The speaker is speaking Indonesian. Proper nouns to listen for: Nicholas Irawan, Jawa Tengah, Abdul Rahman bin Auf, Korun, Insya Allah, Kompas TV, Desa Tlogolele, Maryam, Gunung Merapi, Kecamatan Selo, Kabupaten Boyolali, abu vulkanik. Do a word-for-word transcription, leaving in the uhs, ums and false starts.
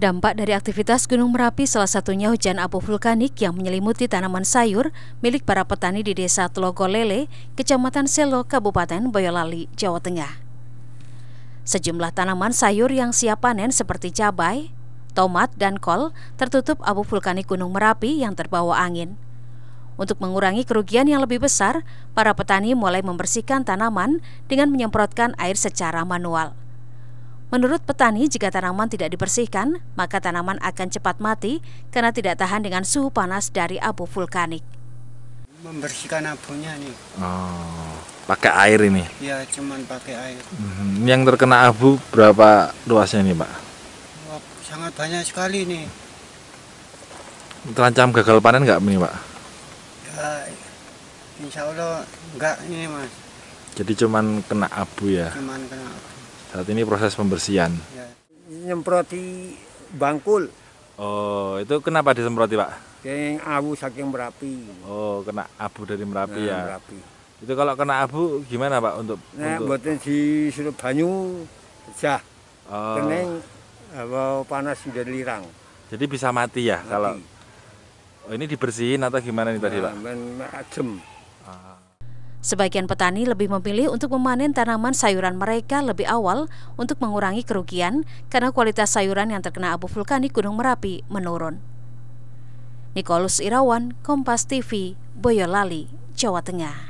Dampak dari aktivitas Gunung Merapi salah satunya hujan abu vulkanik yang menyelimuti tanaman sayur milik para petani di Desa Tlogolele, Kecamatan Selo, Kabupaten Boyolali, Jawa Tengah. Sejumlah tanaman sayur yang siap panen seperti cabai, tomat, dan kol tertutup abu vulkanik Gunung Merapi yang terbawa angin. Untuk mengurangi kerugian yang lebih besar, para petani mulai membersihkan tanaman dengan menyemprotkan air secara manual. Menurut petani, jika tanaman tidak dibersihkan, maka tanaman akan cepat mati karena tidak tahan dengan suhu panas dari abu vulkanik. Membersihkan abunya nih. Oh, pakai air ini? Ya, cuman pakai air. Mm-hmm. Yang terkena abu berapa luasnya nih, Pak? Wah, sangat banyak sekali nih. Terancam gagal panen nggak nih, Pak? Ya, insya Allah nggak ini, Mas. Jadi cuman kena abu ya? Cuman kena abu. Saat ini proses pembersihan. Nyemproti bangkul. Oh, itu kenapa disemproti, Pak? Yang abu saking Merapi. Oh, kena abu dari Merapi nah, ya. Merapi. Itu kalau kena abu gimana, Pak, untuk? Nah, untuk... buatnya di surup banyu, pecah. Oh. Kening, panas sudah dilirang. Jadi bisa mati ya mati. Kalau. Oh, ini dibersihin atau gimana nih nah, tadi, Pak? Macem. Ah. Sebagian petani lebih memilih untuk memanen tanaman sayuran mereka lebih awal untuk mengurangi kerugian karena kualitas sayuran yang terkena abu vulkanik Gunung Merapi menurun. Nicholas Irawan, Kompas T V, Boyolali, Jawa Tengah.